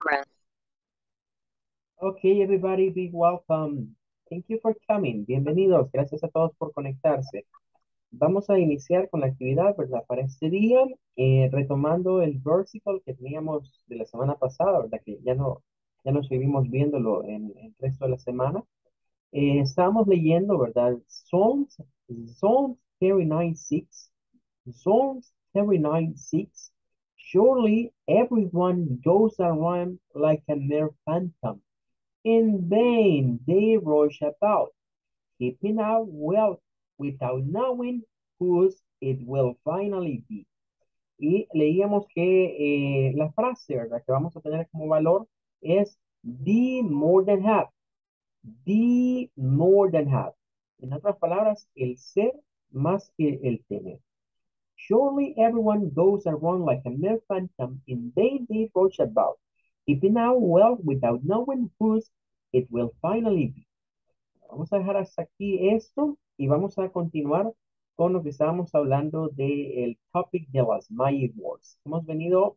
Grant. Okay, everybody, be welcome. Thank you for coming. Bienvenidos. Gracias a todos por conectarse. Vamos a iniciar con la actividad, ¿verdad? Para este día, retomando el versicle que teníamos de la semana pasada, ¿verdad? Que ya no seguimos viéndolo en el resto de la semana. Estábamos leyendo, ¿verdad? Psalms 39:6. Psalms 39:6. Surely everyone goes around like a mere phantom. In vain they rush about, heaping up wealth without knowing whose it will finally be. Y leíamos que la frase, ¿verdad?, que vamos a tener como valor es be more than have. Be more than have. En otras palabras, el ser más que el tener. Surely everyone goes around like a mere phantom, in vain they rush about, keeping out wealth without knowing whose it will finally be. Vamos a dejar hasta aquí esto y vamos a continuar con lo que estábamos hablando del topic de las Magic Words. Hemos venido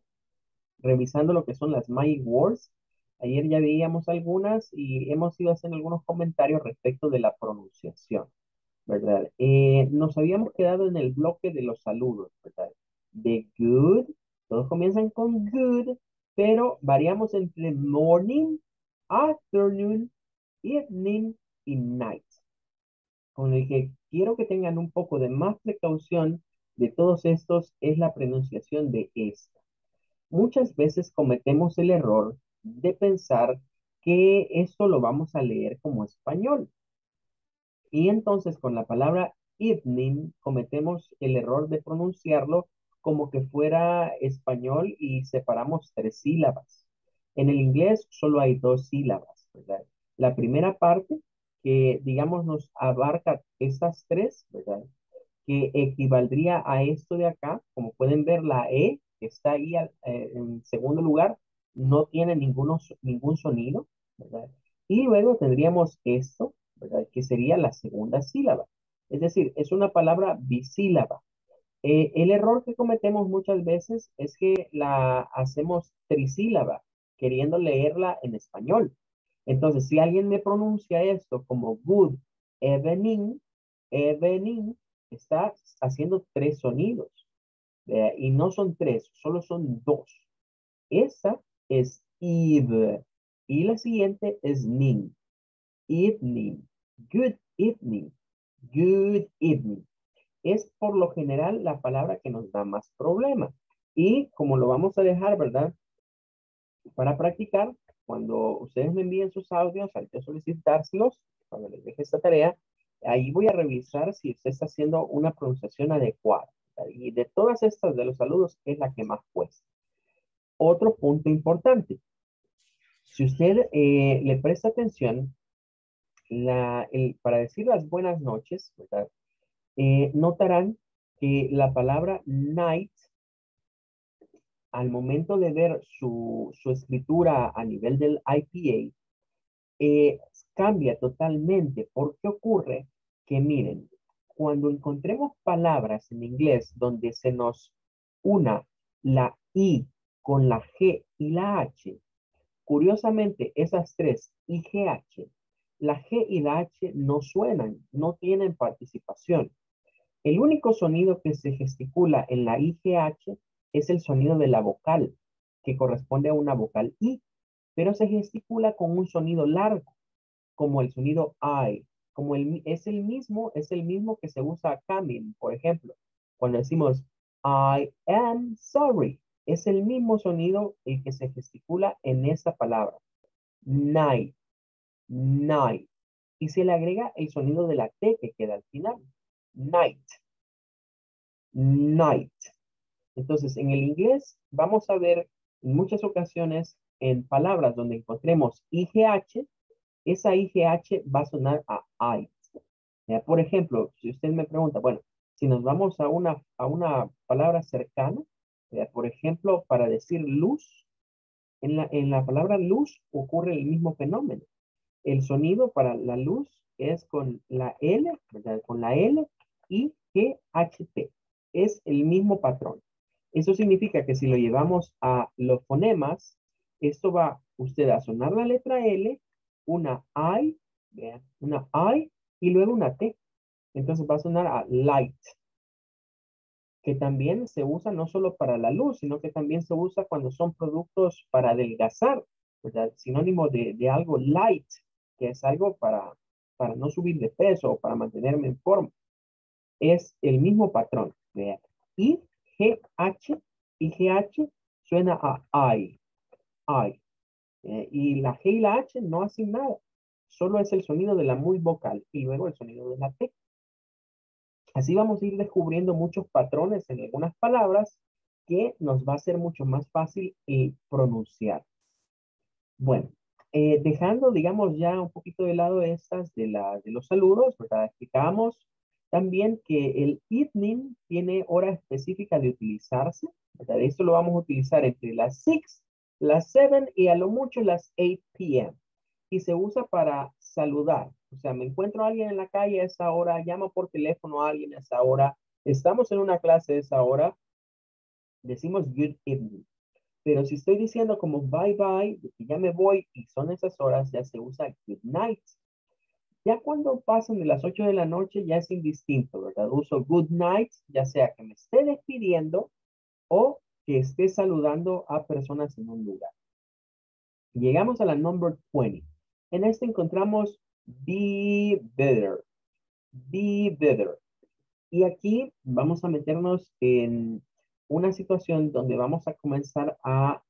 revisando lo que son las Magic Words. Ayer ya veíamos algunas y hemos ido haciendo algunos comentarios respecto de la pronunciación, ¿verdad? Nos habíamos quedado en el bloque de los saludos, ¿verdad? De good, todos comienzan con good, pero variamos entre morning, afternoon, evening y night. Con el que quiero que tengan un poco de más precaución de todos estos es la pronunciación de esta. Muchas veces cometemos el error de pensar que esto lo vamos a leer como español. Y entonces con la palabra evening cometemos el error de pronunciarlo como que fuera español y separamos tres sílabas. En el inglés solo hay dos sílabas, ¿verdad? La primera parte que, digamos, nos abarca estas tres, ¿verdad?, que equivaldría a esto de acá. Como pueden ver, la E que está ahí en segundo lugar no tiene ningún sonido, ¿verdad? Y luego tendríamos esto, ¿verdad?, que sería la segunda sílaba. Es decir, es una palabra bisílaba. El error que cometemos muchas veces es que la hacemos trisílaba, queriendo leerla en español. Entonces, si alguien me pronuncia esto como good evening, evening, está haciendo tres sonidos. Y no son tres, solo son dos. Esa es eve. Y la siguiente es ning. Evening, good evening, good evening. Es por lo general la palabra que nos da más problema. Y como lo vamos a dejar, ¿verdad?, para practicar, cuando ustedes me envíen sus audios, al yo solicitárselos, cuando les deje esta tarea, ahí voy a revisar si usted está haciendo una pronunciación adecuada, ¿verdad? Y de todas estas, de los saludos, es la que más cuesta. Otro punto importante. Si usted le presta atención, para decir las buenas noches, ¿verdad?, notarán que la palabra night, al momento de ver su escritura a nivel del IPA, cambia totalmente. Porque ocurre que, miren, cuando encontremos palabras en inglés donde se nos una la I con la G y la H, curiosamente esas tres, IGH, la G y la H no suenan, no tienen participación. El único sonido que se gesticula en la IGH es el sonido de la vocal, que corresponde a una vocal I, pero se gesticula con un sonido largo, como el sonido I, como es el mismo que se usa coming, por ejemplo. Cuando decimos I am sorry, es el mismo sonido el que se gesticula en esta palabra. Night. Night. Y se le agrega el sonido de la T que queda al final. Night. Night. Entonces, en el inglés vamos a ver en muchas ocasiones en palabras donde encontremos IGH, esa IGH va a sonar a I. Por ejemplo, si usted me pregunta, bueno, si nos vamos a una palabra cercana, por ejemplo, para decir luz, en la palabra luz ocurre el mismo fenómeno. El sonido para la luz es con la L, ¿verdad?, con la L y GHT. Es el mismo patrón. Eso significa que si lo llevamos a los fonemas, Esto va usted a sonar la letra L, una I, vean, una I y luego una T. Entonces va a sonar a light, que también se usa no solo para la luz, sino que también se usa cuando son productos para adelgazar, ¿verdad? Sinónimo de algo light, que es algo para no subir de peso o para mantenerme en forma. Es el mismo patrón, vean. Y, G, H suena a I. Y la G y la H no hacen nada. Solo es el sonido de la muy vocal y luego el sonido de la T. Así vamos a ir descubriendo muchos patrones en algunas palabras que nos va a ser mucho más fácil pronunciar. Bueno, dejando, digamos, ya un poquito de lado estas de los saludos, ¿verdad? Explicamos también que el evening tiene hora específica de utilizarse, ¿verdad? Esto lo vamos a utilizar entre las 6, las 7 y a lo mucho las 8 p.m. Y se usa para saludar. O sea, me encuentro a alguien en la calle a esa hora, llamo por teléfono a alguien a esa hora, estamos en una clase a esa hora, decimos good evening. Pero si estoy diciendo como bye bye, que ya me voy y son esas horas, ya se usa good night. Ya cuando pasan de las 8 de la noche ya es indistinto, ¿verdad? Uso good night, ya sea que me esté despidiendo o que esté saludando a personas en un lugar. Llegamos a la number 20. En esta encontramos be better. Be better. Y aquí vamos a meternos en una situación donde vamos a comenzar a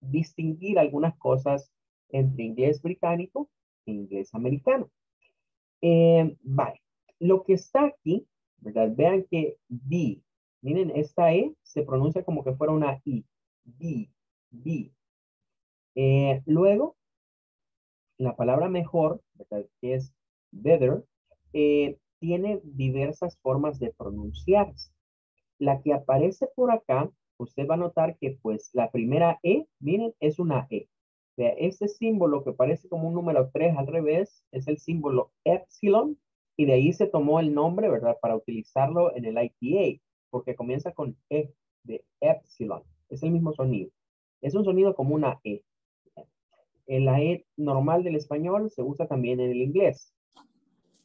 distinguir algunas cosas entre inglés británico e inglés americano. Vale, lo que está aquí, ¿verdad? Vean que be, miren, esta E se pronuncia como que fuera una I, be, be. Luego, la palabra mejor, ¿verdad? Que es better, tiene diversas formas de pronunciarse. La que aparece por acá, usted va a notar que pues la primera E, miren, es una E. Vea, este símbolo que parece como un número 3 al revés es el símbolo epsilon y de ahí se tomó el nombre, ¿verdad? Para utilizarlo en el IPA, porque comienza con E de epsilon. Es el mismo sonido. Es un sonido como una E. La E normal del español se usa también en el inglés.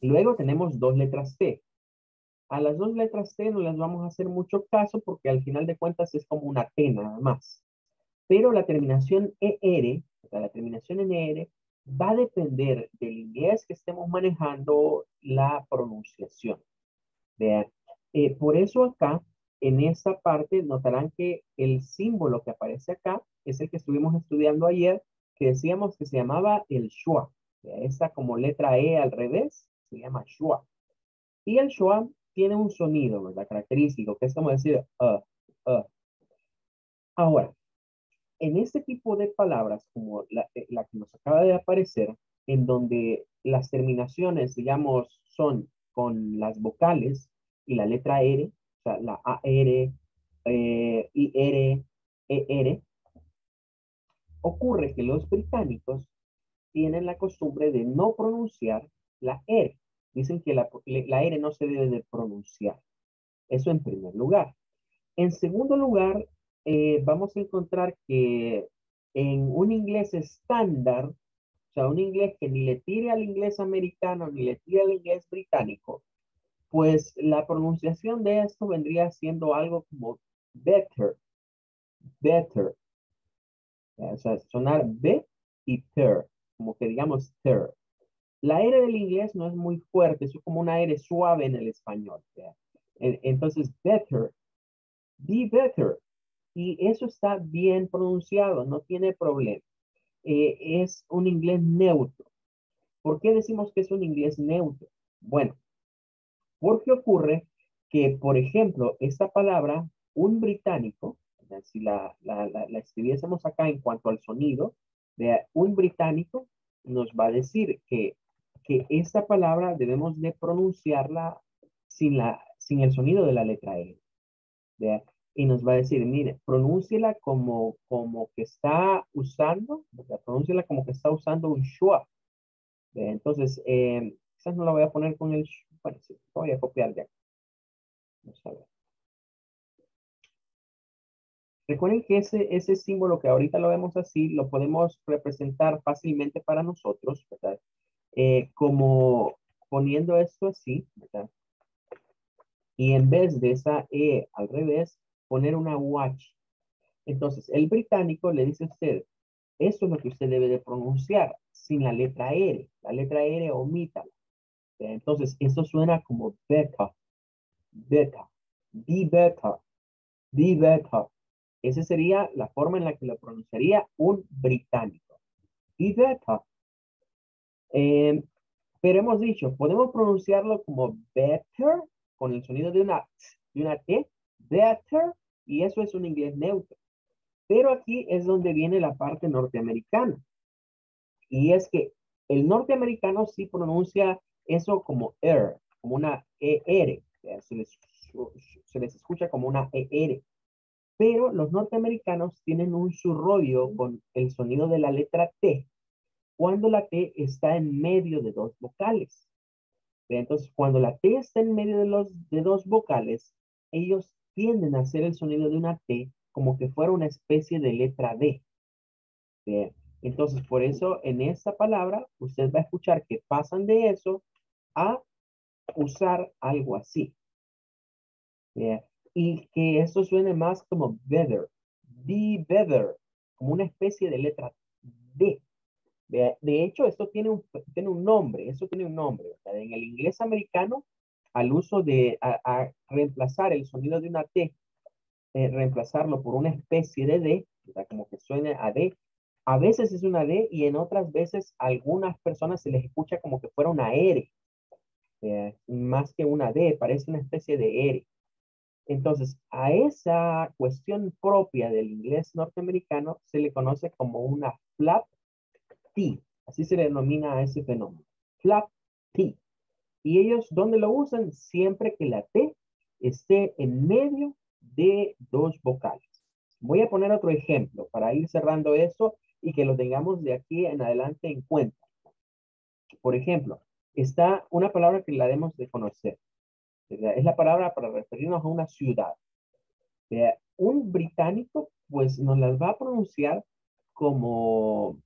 Luego tenemos dos letras T. A las dos letras T no les vamos a hacer mucho caso porque al final de cuentas es como una T nada más. Pero la terminación ER, o sea, la terminación en ER, va a depender del inglés que estemos manejando la pronunciación. Vean, por eso acá, en esta parte, notarán que el símbolo que aparece acá es el que estuvimos estudiando ayer, que decíamos que se llamaba el schwa. Esta como letra E al revés se llama schwa. Y el schwa tiene un sonido, ¿verdad? Característico, que es como decir, Ahora, en este tipo de palabras, como la que nos acaba de aparecer, en donde las terminaciones, digamos, son con las vocales y la letra R, o sea, la AR, IR, ER, ocurre que los británicos tienen la costumbre de no pronunciar la R. Dicen que la R no se debe de pronunciar. Eso en primer lugar. En segundo lugar, vamos a encontrar que en un inglés estándar, o sea, un inglés que ni le tire al inglés americano, ni le tire al inglés británico, pues la pronunciación de esto vendría siendo algo como better, better. O sea, sonar B y ter, como que digamos ter. La R del inglés no es muy fuerte, es como una R suave en el español. Entonces, better, be better. Y eso está bien pronunciado, no tiene problema. Es un inglés neutro. ¿Por qué decimos que es un inglés neutro? Bueno, porque ocurre que, por ejemplo, esta palabra, un británico, si la escribiésemos acá en cuanto al sonido, de un británico nos va a decir que esta palabra debemos de pronunciarla sin el sonido de la letra E. ¿Vean? Y nos va a decir, mire, pronúnciela como que está usando, ¿verdad? Pronúnciela como que está usando un schwa. ¿Vean? Entonces, quizás no la voy a poner con el schwa. Bueno, sí, voy a copiar de acá. Vamos a ver. Recuerden que ese símbolo que ahorita lo vemos así, lo podemos representar fácilmente para nosotros, ¿verdad? Como poniendo esto así, ¿verdad? Y en vez de esa E al revés, poner una UH. Entonces, el británico le dice a usted, eso es lo que usted debe de pronunciar sin la letra R. La letra R omítala. Entonces, eso suena como beta, beta, be beta, be beta. Esa sería la forma en la que lo pronunciaría un británico. Be beta. Pero hemos dicho, podemos pronunciarlo como better, con el sonido de una T, better, y eso es un inglés neutro. Pero aquí es donde viene la parte norteamericana. Y es que el norteamericano sí pronuncia eso como er, como una ER. Se les escucha como una ER. Pero los norteamericanos tienen un subrogio con el sonido de la letra T, cuando la T está en medio de dos vocales. Entonces, cuando la T está en medio de dos vocales, ellos tienden a hacer el sonido de una T como que fuera una especie de letra D. Bien. Entonces, por eso, en esta palabra, usted va a escuchar que pasan de eso a usar algo así. Bien. Y que esto suene más como better, be better, como una especie de letra D. De hecho, esto tiene un nombre, eso tiene un nombre. ¿Verdad? En el inglés americano, al uso de reemplazar el sonido de una T, reemplazarlo por una especie de D, ¿verdad? Como que suene a D. A veces es una D y en otras veces a algunas personas se les escucha como que fuera una R. Más que una D, parece una especie de R. Entonces, a esa cuestión propia del inglés norteamericano se le conoce como una flap T. Así se le denomina a ese fenómeno. Flap T. Y ellos, ¿dónde lo usan? Siempre que la T esté en medio de dos vocales. Voy a poner otro ejemplo para ir cerrando eso y que lo tengamos de aquí en adelante en cuenta. Por ejemplo, está una palabra que la debemos de conocer. Es la palabra para referirnos a una ciudad. Un británico, pues, nos las va a pronunciar como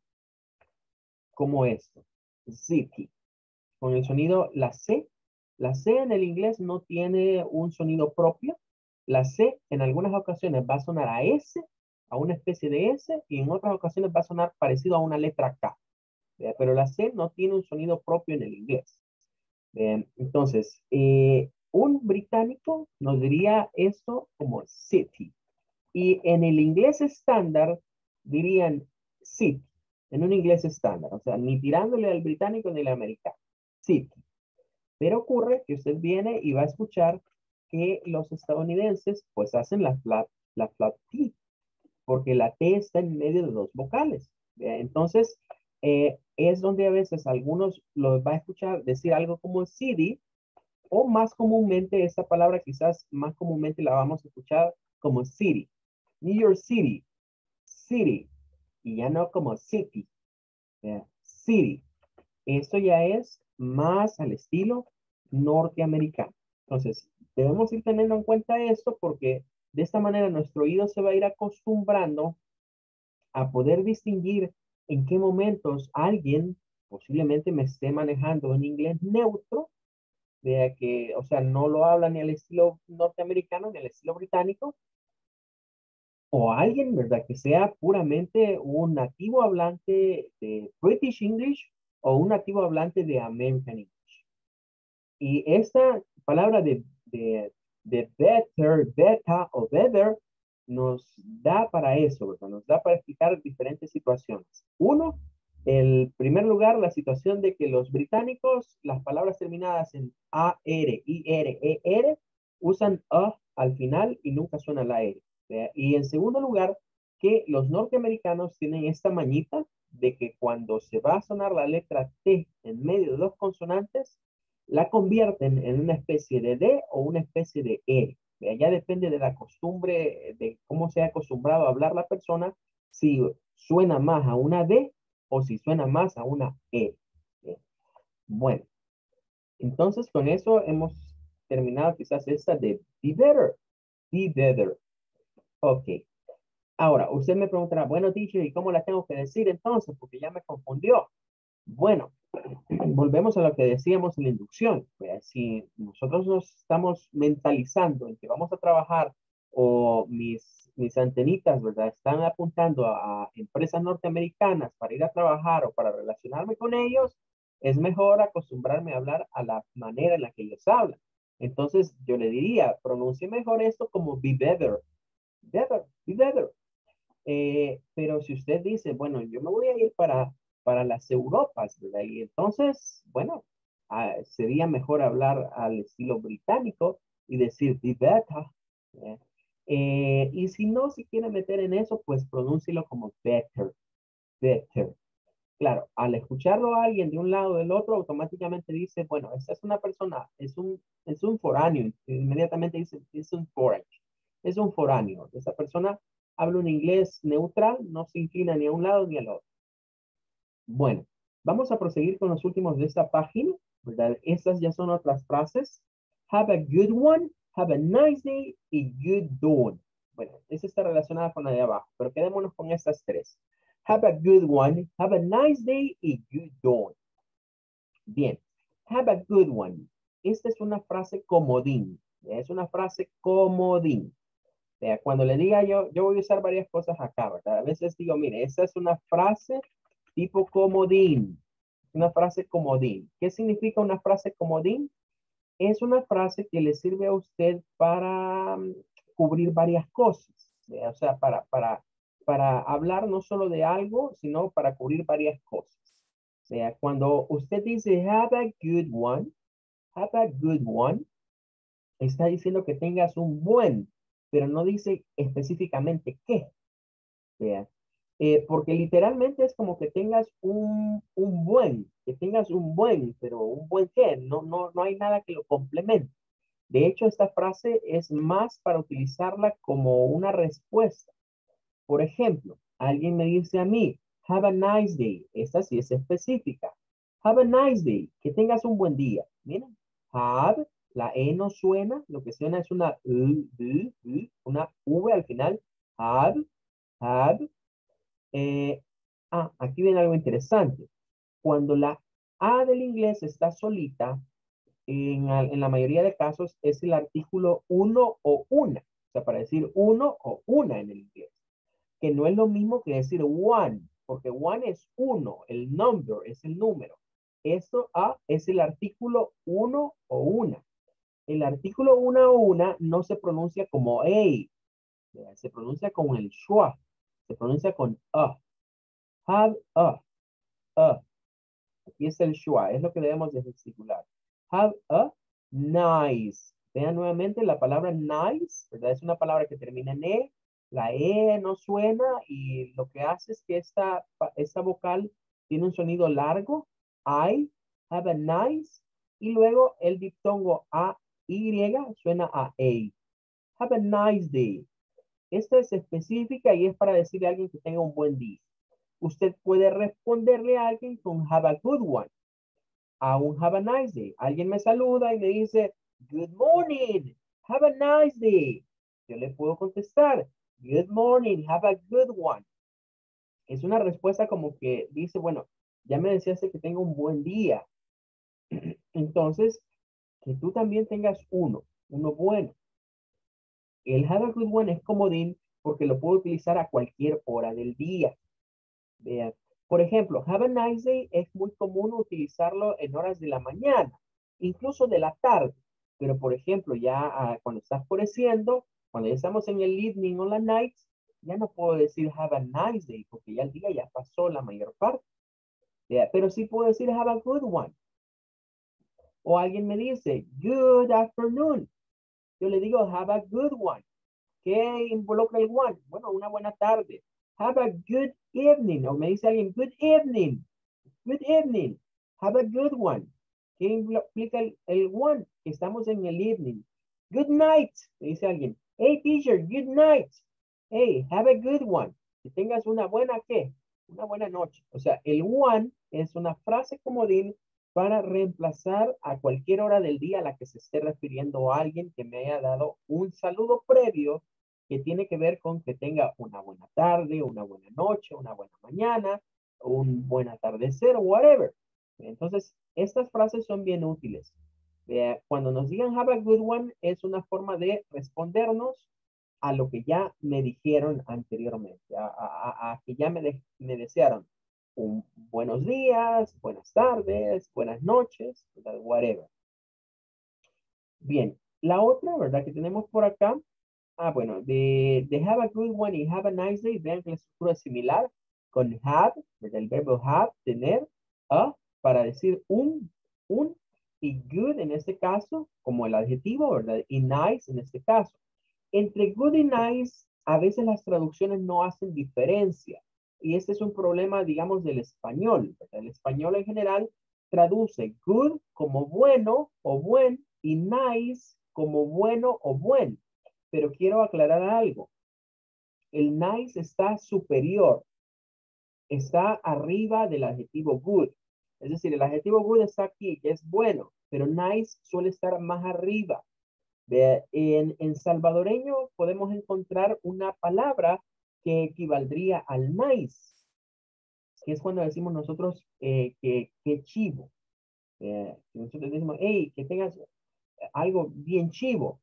esto. City. Con el sonido, la C. La C en el inglés no tiene un sonido propio. La C en algunas ocasiones va a sonar a S, a una especie de S, y en otras ocasiones va a sonar parecido a una letra K. Pero la C no tiene un sonido propio en el inglés. Entonces, un británico nos diría esto como city. Y en el inglés estándar dirían city. En un inglés estándar. O sea, ni tirándole al británico ni al americano. City. Pero ocurre que usted viene y va a escuchar que los estadounidenses pues hacen la flap T. Porque la T está en medio de dos vocales. Entonces, es donde a veces algunos los va a escuchar decir algo como city. O más comúnmente, esta palabra quizás más comúnmente la vamos a escuchar como city. New York City. City. Y ya no como city. City. Esto ya es más al estilo norteamericano. Entonces, debemos ir teniendo en cuenta esto porque de esta manera nuestro oído se va a ir acostumbrando a poder distinguir en qué momentos alguien posiblemente me esté manejando en inglés neutro. De que, o sea, no lo habla ni al estilo norteamericano ni al estilo británico. O alguien, ¿verdad? Que sea puramente un nativo hablante de British English o un nativo hablante de American English. Y esta palabra de better, beta o better nos da para eso, ¿verdad? Nos da para explicar diferentes situaciones. Uno, en primer lugar, la situación de que los británicos, las palabras terminadas en AR, IR, ER, usan A al final y nunca suena la R. Y en segundo lugar, que los norteamericanos tienen esta mañita de que cuando se va a sonar la letra T en medio de dos consonantes, la convierten en una especie de D o una especie de R. Ya depende de la costumbre, de cómo se ha acostumbrado a hablar la persona, si suena más a una D o si suena más a una E. Bueno, entonces con eso hemos terminado quizás esta de be better, be better. Ok, Ahora, usted me preguntará, bueno, teacher, ¿y cómo la tengo que decir entonces? Porque ya me confundió. Bueno, volvemos a lo que decíamos en la inducción. Si nosotros nos estamos mentalizando en que vamos a trabajar o mis antenitas, ¿verdad?, están apuntando a empresas norteamericanas para ir a trabajar o para relacionarme con ellos, es mejor acostumbrarme a hablar a la manera en la que ellos hablan. Entonces, yo le diría, pronuncie mejor esto como be better. Be better. Pero si usted dice, bueno, yo me voy a ir para las Europas, ¿verdad? Y entonces, bueno, sería mejor hablar al estilo británico y decir be better. Y si no se quiere meter en eso, pues pronúncielo como better. Better. Claro, al escucharlo a alguien de un lado o del otro, automáticamente dice, bueno, esta es una persona, es un foráneo. Inmediatamente dice, es un foráneo. Esa persona habla un inglés neutral, no se inclina ni a un lado ni al otro. Bueno, vamos a proseguir con los últimos de esta página, ¿verdad? Estas ya son otras frases. Have a good one, have a nice day, y good dawn. Bueno, esa está relacionada con la de abajo, pero quedémonos con estas tres. Have a good one, have a nice day, y good dawn. Bien, have a good one. Esta es una frase comodín. Es una frase comodín. O sea, cuando le diga yo voy a usar varias cosas acá, ¿verdad? A veces digo, mire, esta es una frase tipo comodín. Una frase comodín. ¿Qué significa una frase comodín? Es una frase que le sirve a usted para cubrir varias cosas. O sea, para hablar no solo de algo, sino para cubrir varias cosas. O sea, cuando usted dice, have a good one, está diciendo que tengas un buen, pero no dice específicamente qué. O sea, porque literalmente es como que tengas un buen, pero un buen qué, no hay nada que lo complemente. De hecho, esta frase es más para utilizarla como una respuesta. Por ejemplo, alguien me dice a mí, have a nice day. Esta sí es específica. Have a nice day, que tengas un buen día. Miren, have, la E no suena, lo que suena es una V al final. Have. Aquí viene algo interesante. Cuando la A del inglés está solita, en la mayoría de casos es el artículo uno o una. O sea, para decir uno o una en el inglés. Que no es lo mismo que decir one, porque one es uno, el number es el número. Esto A es el artículo uno o una. El artículo una o una no se pronuncia como A. Se pronuncia con el schwa. Se pronuncia con a. Have a. Aquí es el schwa, es lo que debemos de gesticular. Have a nice. Vean nuevamente la palabra nice, ¿verdad? Es una palabra que termina en E. La E no suena y lo que hace es que esta vocal tiene un sonido largo. I, have a nice. Y luego el diptongo AY suena a A. Have a nice day. Esta es específica y es para decirle a alguien que tenga un buen día. Usted puede responderle a alguien con have a good one. A un have a nice day. Alguien me saluda y me dice, good morning, have a nice day. Yo le puedo contestar, good morning, have a good one. Es una respuesta como que dice, bueno, ya me decías que tenga un buen día. Entonces, que tú también tengas uno bueno. El have a good one es comodín porque lo puedo utilizar a cualquier hora del día. Vean. Por ejemplo, have a nice day es muy común utilizarlo en horas de la mañana, incluso de la tarde. Pero, por ejemplo, ya cuando está oscureciendo, cuando ya estamos en el evening o la night, ya no puedo decir have a nice day porque ya el día ya pasó la mayor parte. Vean. Pero sí puedo decir have a good one. O alguien me dice good afternoon. Yo le digo, have a good one. ¿Qué involucra el one? Bueno, una buena tarde. Have a good evening. O me dice alguien, good evening. Good evening. Have a good one. ¿Qué implica el one? Estamos en el evening. Good night. Me dice alguien, hey, teacher, good night. Hey, have a good one. Que tengas una buena, ¿qué? Una buena noche. O sea, el one es una frase comodín para reemplazar a cualquier hora del día a la que se esté refiriendo a alguien que me haya dado un saludo previo que tiene que ver con que tenga una buena tarde, una buena noche, una buena mañana, un buen atardecer, whatever. Entonces, estas frases son bien útiles. Cuando nos digan have a good one, es una forma de respondernos a lo que ya me dijeron anteriormente, a que ya me desearon un buenos días, buenas tardes, buenas noches, whatever. Bien, la otra, ¿verdad? Que tenemos por acá. Ah, bueno, de have a good one y have a nice day, vean que la estructura es similar con have, ¿verdad? El verbo have, tener, a, para decir un, y good en este caso, como el adjetivo, ¿verdad? Y nice en este caso. Entre good y nice, a veces las traducciones no hacen diferencia. Y este es un problema, digamos, del español, ¿verdad? El español en general traduce good como bueno o buen y nice como bueno o buen. Pero quiero aclarar algo. El nice está superior. Está arriba del adjetivo good. Es decir, el adjetivo good está aquí, que es bueno. Pero nice suele estar más arriba. En salvadoreño podemos encontrar una palabra que equivaldría al nice, que es cuando decimos nosotros que chivo. Nosotros decimos, hey, que tengas algo bien chivo.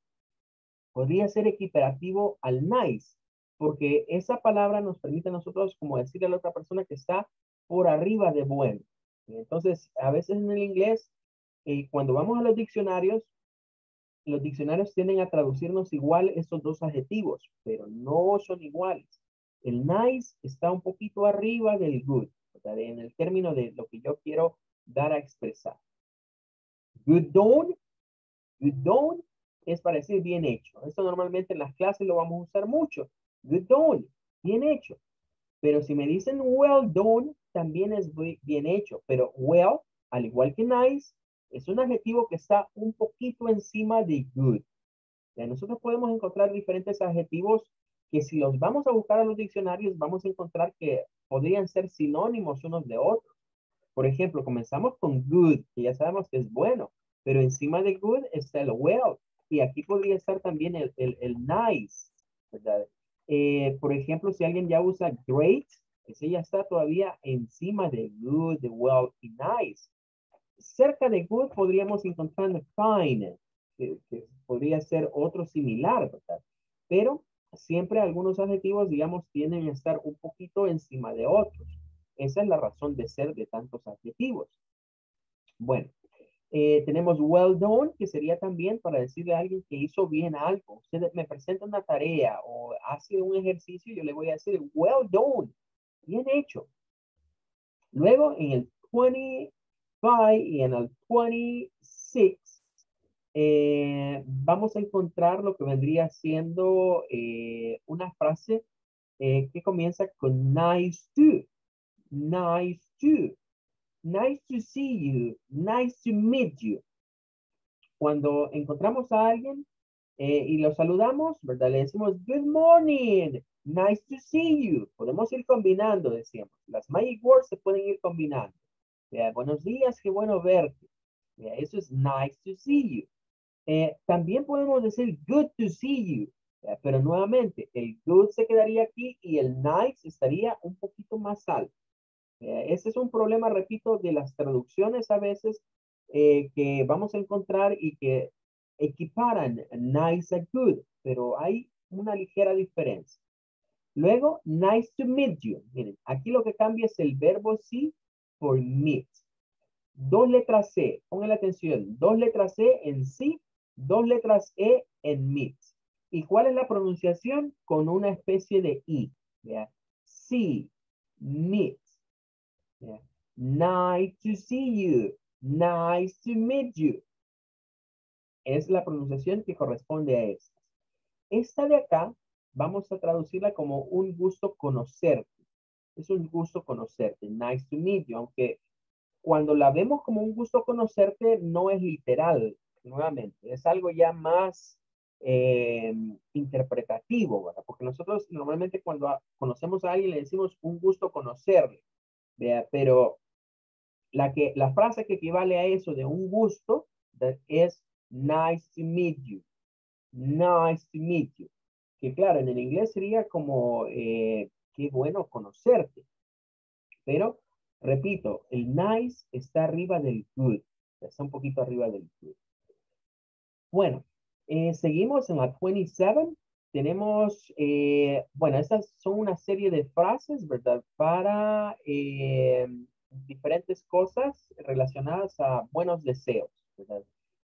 Podría ser equiparativo al nice, porque esa palabra nos permite a nosotros como decirle a la otra persona que está por arriba de bueno. Entonces, a veces en el inglés, cuando vamos a los diccionarios, tienden a traducirnos igual estos dos adjetivos, pero no son iguales. El nice está un poquito arriba del good, ¿verdad? En el término de lo que yo quiero dar a expresar. Good done es para decir bien hecho. Esto normalmente en las clases lo vamos a usar mucho. Good done, bien hecho. Pero si me dicen well done, también es bien hecho. Pero well, al igual que nice, es un adjetivo que está un poquito encima de good. Ya nosotros podemos encontrar diferentes adjetivos que si los vamos a buscar a los diccionarios, vamos a encontrar que podrían ser sinónimos unos de otros. Por ejemplo, comenzamos con good, que ya sabemos que es bueno, pero encima de good está el well. Y aquí podría estar también el nice, ¿verdad? Por ejemplo, si alguien ya usa great, ese ya está todavía encima de good, de well y nice. Cerca de good podríamos encontrar fine, que podría ser otro similar, ¿verdad? Pero siempre algunos adjetivos, digamos, tienden a estar un poquito encima de otros. Esa es la razón de ser de tantos adjetivos. Bueno, tenemos well done, que sería también para decirle a alguien que hizo bien algo. Usted me presenta una tarea o hace un ejercicio, yo le voy a decir well done, bien hecho. Luego en el 20... y en el 26 vamos a encontrar lo que vendría siendo una frase que comienza con nice to, nice to, nice to see you, nice to meet you. Cuando encontramos a alguien y lo saludamos, ¿verdad? Le decimos good morning, nice to see you. Podemos ir combinando, decíamos. Las magic words se pueden ir combinando. Buenos días, qué bueno verte. Eso es nice to see you. También podemos decir good to see you. Pero nuevamente, el good se quedaría aquí y el nice estaría un poquito más alto. Ese es un problema, repito, de las traducciones a veces que vamos a encontrar y que equiparan nice a good. Pero hay una ligera diferencia. Luego, nice to meet you. Miren, aquí lo que cambia es el verbo sí. Por meet. Dos letras C. Pongan atención. Dos letras C en sí. Dos letras E en meet. ¿Y cuál es la pronunciación? Con una especie de I. ¿Ya? Sí. Meet. ¿Ya? Nice to see you. Nice to meet you. Es la pronunciación que corresponde a esta. Esta de acá vamos a traducirla como un gusto conocerte. Es un gusto conocerte, nice to meet you, aunque cuando la vemos como un gusto conocerte, no es literal, nuevamente, es algo ya más interpretativo, ¿verdad? Porque nosotros normalmente cuando conocemos a alguien le decimos un gusto conocerle, ¿verdad? Pero la frase que equivale a eso de un gusto es nice to meet you, que claro, en el inglés sería como, qué bueno conocerte. Pero, repito, el nice está arriba del good, está un poquito arriba del good. Bueno, seguimos en la 27. Tenemos, bueno, estas son una serie de frases, ¿verdad? Para diferentes cosas relacionadas a buenos deseos, ¿verdad?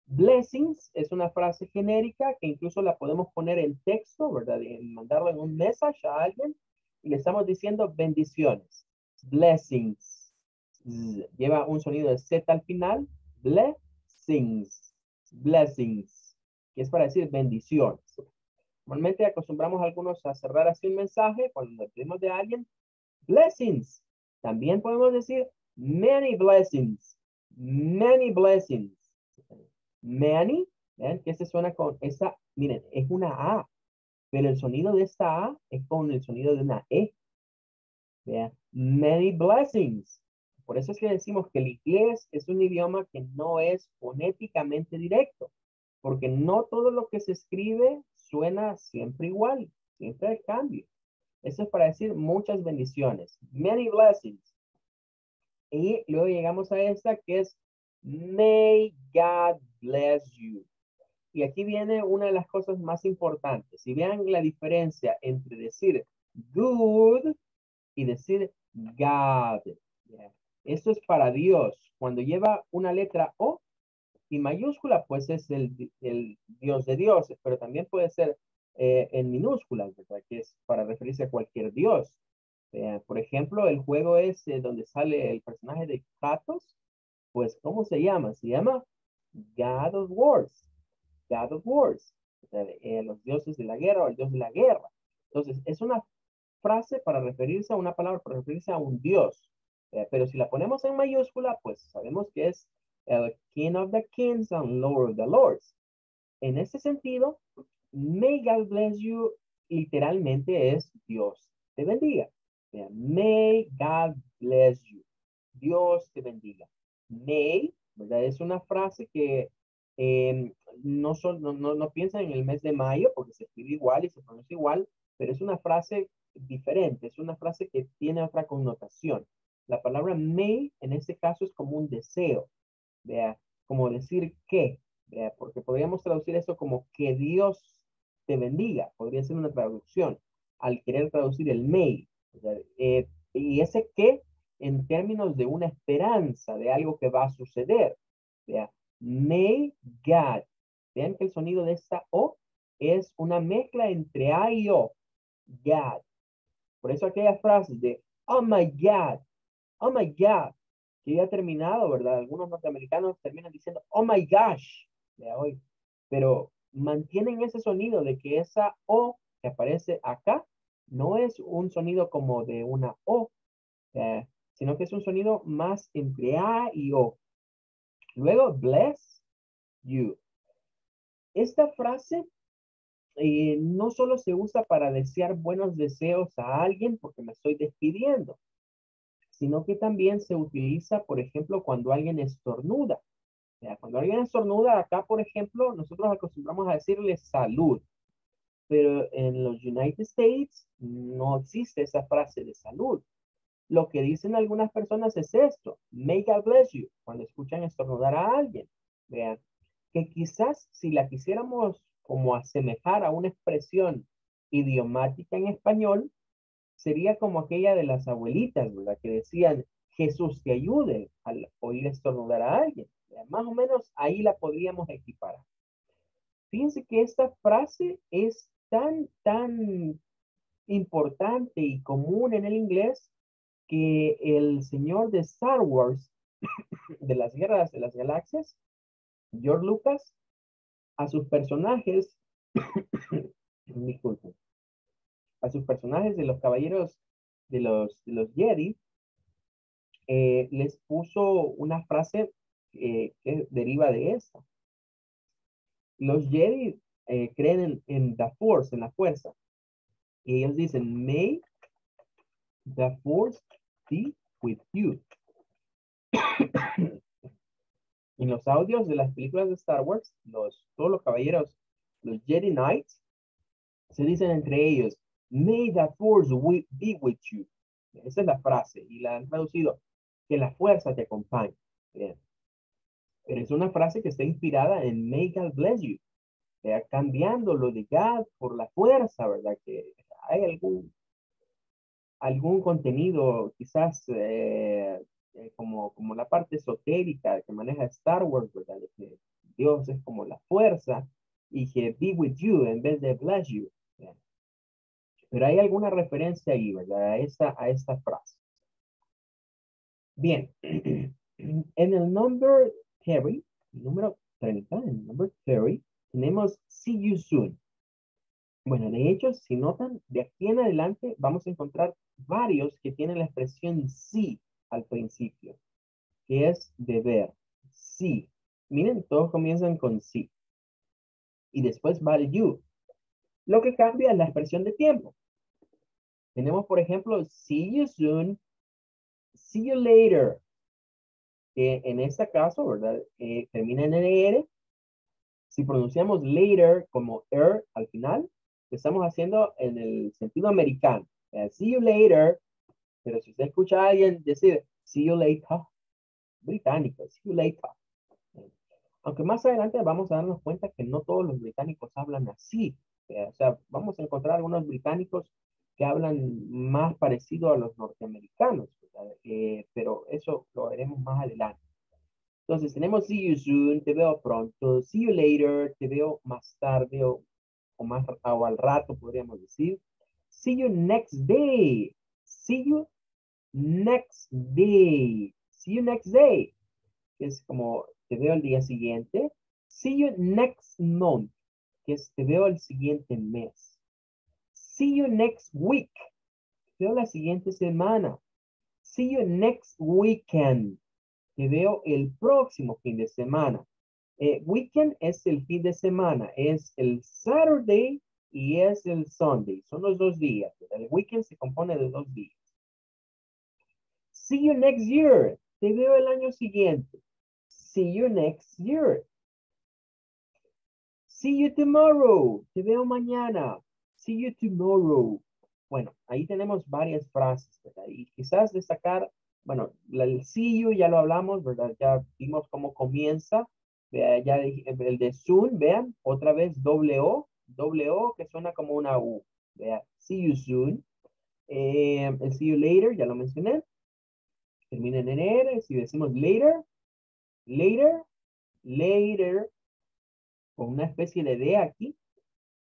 Blessings es una frase genérica que incluso la podemos poner en texto, ¿verdad? En mandarlo en un mensaje a alguien y le estamos diciendo bendiciones. Blessings. Lleva un sonido de Z al final. Blessings. Blessings. Que es para decir bendiciones. Normalmente acostumbramos a algunos a cerrar así un mensaje cuando le pedimos de alguien. Blessings. También podemos decir many blessings. Many blessings. Many, vean que se suena con esa, miren, es una A, pero el sonido de esta A es con el sonido de una E. Vean, many blessings. Por eso es que decimos que el inglés es un idioma que no es fonéticamente directo, porque no todo lo que se escribe suena siempre igual, siempre hay cambio. Eso es para decir muchas bendiciones, many blessings. Y luego llegamos a esta que es May God bless you. Y aquí viene una de las cosas más importantes. Si vean la diferencia entre decir good y decir God. Esto es para Dios. Cuando lleva una letra O y mayúscula, pues es el Dios de dioses, pero también puede ser en minúscula, ¿verdad? Que es para referirse a cualquier Dios. Por ejemplo, el juego es donde sale el personaje de Kratos. Pues, ¿cómo se llama? Se llama God of Wars. God of Wars. Los dioses de la guerra o el dios de la guerra. Entonces, es una frase para referirse a una palabra, para referirse a un dios. Pero si la ponemos en mayúscula, pues sabemos que es el King of the Kings and Lord of the Lords. En ese sentido, May God bless you literalmente es Dios te bendiga. May God bless you. Dios te bendiga. May, ¿verdad? Es una frase que no piensan en el mes de mayo porque se escribe igual y se pronuncia igual, pero es una frase diferente, es una frase que tiene otra connotación. La palabra may en este caso es como un deseo, ¿verdad? Como decir que, ¿verdad? Porque podríamos traducir eso como que Dios te bendiga, podría ser una traducción al querer traducir el may, y ese que en términos de una esperanza, de algo que va a suceder. Vea, may God. Vean que el sonido de esta O es una mezcla entre A y O. God. Por eso aquellas frases de, oh my God, que ya ha terminado, ¿verdad? Algunos norteamericanos terminan diciendo, oh my gosh, vea hoy. Pero mantienen ese sonido de que esa O que aparece acá no es un sonido como de una O, sino que es un sonido más entre A y O. Luego, bless you. Esta frase no solo se usa para desear buenos deseos a alguien porque me estoy despidiendo, sino que también se utiliza, por ejemplo, cuando alguien estornuda. Cuando alguien estornuda, acá, por ejemplo, nosotros acostumbramos a decirle salud, pero en los United States no existe esa frase de salud. Lo que dicen algunas personas es esto, may God bless you, cuando escuchan estornudar a alguien. Vean, que quizás si la quisiéramos como asemejar a una expresión idiomática en español, sería como aquella de las abuelitas, ¿verdad? Que decían, Jesús te ayude al oír estornudar a alguien. Vean, más o menos ahí la podríamos equiparar. Fíjense que esta frase es tan importante y común en el inglés que el señor de Star Wars, de las guerras de las galaxias, George Lucas, a sus personajes, disculpen, a sus personajes de los caballeros de los Jedi, les puso una frase que deriva de esta. Los Jedi creen en the Force, en la fuerza, y ellos dicen, may the Force be with you. En los audios de las películas de Star Wars, todos los caballeros, los Jedi Knights, Se dicen entre ellos, may that force be with you. Esa es la frase y la han traducido, que la fuerza te acompañe. Bien. Pero es una frase que está inspirada en may God bless you. Cambiando lo de God por la fuerza, ¿verdad? Que hay algún contenido quizás como la parte esotérica que maneja Star Wars, ¿verdad? Que Dios es como la fuerza y que be with you en vez de bless you. ¿Verdad? Pero hay alguna referencia ahí, ¿verdad? A esta frase. Bien. En el number Terry, número 30, en el number Terry, tenemos see you soon. Bueno, de hecho, si notan, de aquí en adelante vamos a encontrar varios que tienen la expresión sí al principio, que es de ver, sí. Miren, todos comienzan con sí. Y después va el you. Lo que cambia es la expresión de tiempo. Tenemos, por ejemplo, see you soon, see you later. Que en este caso, ¿verdad? Termina en NR. Si pronunciamos later como er al final, lo estamos haciendo en el sentido americano. See you later. Pero si usted escucha a alguien decir see you later, británico, see you later. Aunque más adelante vamos a darnos cuenta que no todos los británicos hablan así. O sea, vamos a encontrar algunos británicos que hablan más parecido a los norteamericanos. Pero eso lo veremos más adelante. Entonces tenemos see you soon, te veo pronto, see you later, te veo más tarde o al rato podríamos decir. See you next day, see you next day, see you next day. Que es como te veo el día siguiente. See you next month, que es te veo el siguiente mes. See you next week, te veo la siguiente semana. See you next weekend. Te veo el próximo fin de semana. Weekend es el fin de semana. Es el Saturday y es el Sunday. Son los dos días. El weekend se compone de dos días. See you next year. Te veo el año siguiente. See you next year. See you tomorrow. Te veo mañana. See you tomorrow. Bueno, ahí tenemos varias frases, ¿verdad? Y quizás destacar... Bueno, el see you ya lo hablamos, ¿verdad? Ya vimos cómo comienza. Ya el de soon, vean, otra vez doble O que suena como una U. Vean, see you soon. El see you later, ya lo mencioné. Termina en NR. Si decimos later, later, later, con una especie de D aquí,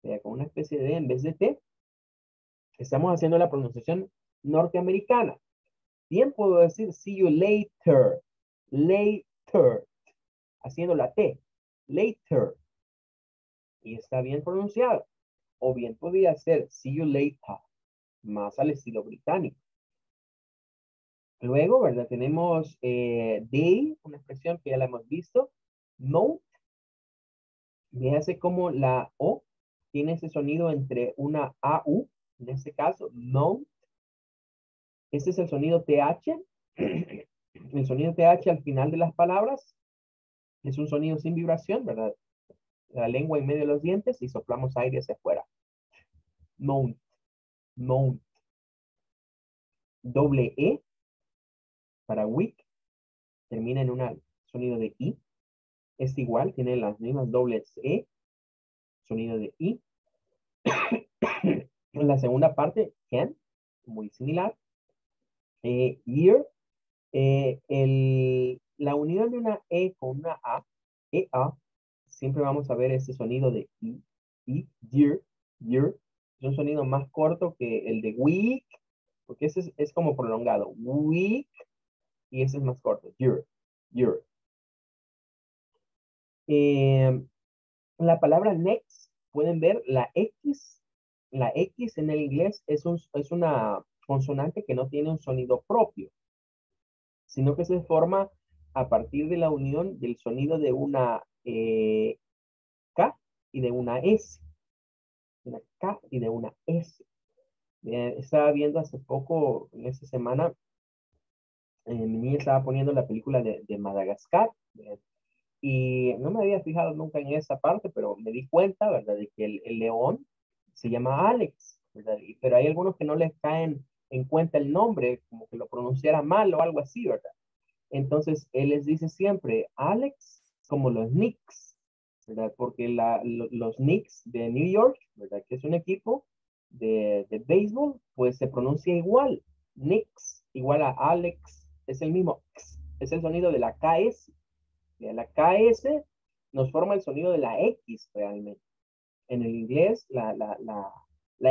vean, con una especie de D en vez de T, estamos haciendo la pronunciación norteamericana. Bien puedo decir see you later, later, haciendo la T, later. Y está bien pronunciado. O bien podría ser see you later, más al estilo británico. Luego, ¿verdad? Tenemos day, una expresión que ya la hemos visto. Note, véase como la O tiene ese sonido entre una AU, en este caso, note. Este es el sonido TH. El sonido TH al final de las palabras es un sonido sin vibración, ¿verdad? La lengua en medio de los dientes y soplamos aire hacia afuera. Mount. Mount. Doble E para week. Termina en un sonido de I. Es igual, tiene las mismas dobles E. Sonido de I. En la segunda parte, can, muy similar. Year, la unión de una E con una A, EA, siempre vamos a ver ese sonido de I, year, year, es un sonido más corto que el de week, porque ese es como prolongado, week, y ese es más corto, year, year. La palabra next, pueden ver la X en el inglés es una consonante que no tiene un sonido propio, sino que se forma a partir de la unión del sonido de una K y de una S. Una K y de una S. Estaba viendo hace poco, en esta semana, mi niña estaba poniendo la película de Madagascar, y no me había fijado nunca en esa parte, pero me di cuenta, ¿verdad? De que el león se llama Alex, ¿verdad? Pero hay algunos que no les caen en cuenta el nombre, como que lo pronunciara mal o algo así, ¿verdad? Entonces, él les dice siempre Alex, como los Knicks, ¿verdad? Porque los Knicks de New York, ¿verdad? Que es un equipo de béisbol, pues se pronuncia igual. Knicks igual a Alex, es el mismo X, es el sonido de la KS. La KS nos forma el sonido de la X realmente. En el inglés, la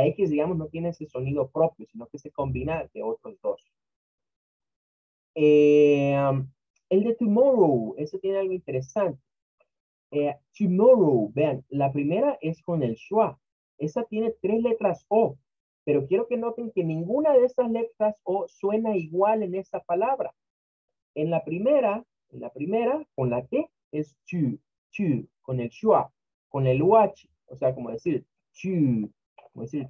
X, digamos, no tiene ese sonido propio, sino que se combina de otros dos. El de tomorrow, eso tiene algo interesante. Tomorrow, vean, la primera es con el schwa. Esa tiene 3 letras O, pero quiero que noten que ninguna de esas letras O suena igual en esta palabra. En la primera, con la T, es chu, con el schwa, con el UH, o sea, como decir chu, como decir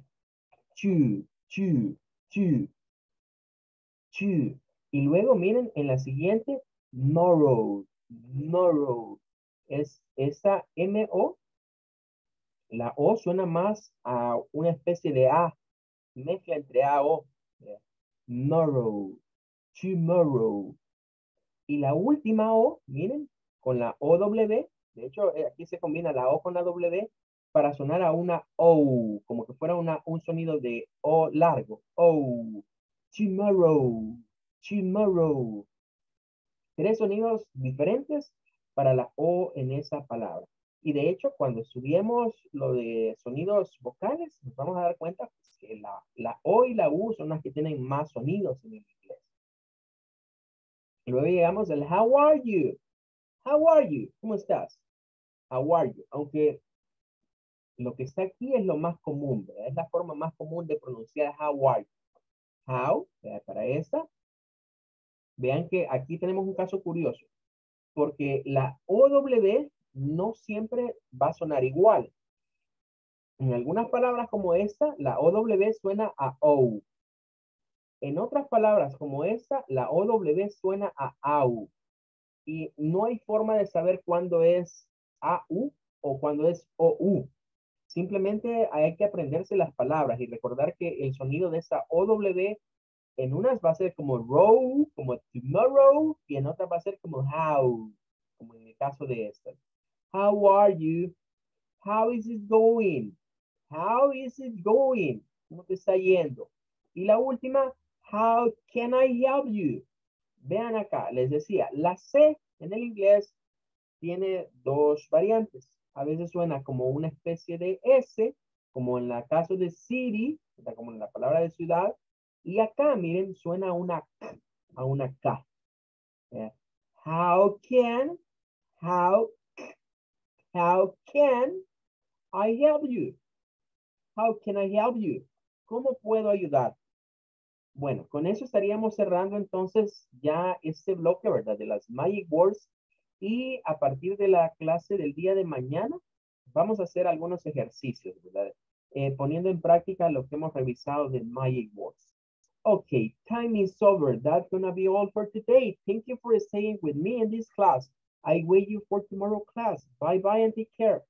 chu. Y luego miren en la siguiente, morrow. Es esa M-O. La O suena más a una especie de A. Mezcla entre A O. Morrow. Tomorrow. Y la última O, miren, con la O-W. De hecho, aquí se combina la O con la W para sonar a una O. Como que fuera un sonido de O largo. O. Tomorrow. 3 sonidos diferentes para la O en esa palabra. Y de hecho, cuando estudiemos lo de sonidos vocales, nos vamos a dar cuenta que la O y la U son las que tienen más sonidos en el inglés. Luego llegamos al how are you. How are you? ¿Cómo estás? How are you? Aunque lo que está aquí es lo más común, ¿verdad? Es la forma más común de pronunciar how are you. How, para esta. Vean que aquí tenemos un caso curioso, porque la OW no siempre va a sonar igual. En algunas palabras como esta, la OW suena a OU. En otras palabras como esta, la OW suena a AU. Y no hay forma de saber cuándo es AU o cuándo es OU. Simplemente hay que aprenderse las palabras y recordar que el sonido de esa OW en unas va a ser como row, como tomorrow, y en otras va a ser como how, como en el caso de esta. How are you? How is it going? How is it going? ¿Cómo te está yendo? Y la última, how can I help you? Vean acá, les decía, la C en el inglés tiene 2 variantes. A veces suena como una especie de S, como en el caso de city, como en la palabra de ciudad. Y acá, miren, suena a una K. How can I help you? How can I help you? ¿Cómo puedo ayudar? Bueno, con eso estaríamos cerrando entonces ya este bloque, ¿verdad? De las Magic Words. Y a partir de la clase del día de mañana, vamos a hacer algunos ejercicios, ¿verdad? Poniendo en práctica lo que hemos revisado de Magic Words. Okay, time is over. That's going to be all for today. Thank you for staying with me in this class. I wait you for tomorrow class. Bye-bye and take care.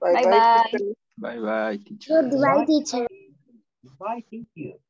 Bye-bye. Bye-bye, teacher. Goodbye, teacher. Bye, thank you.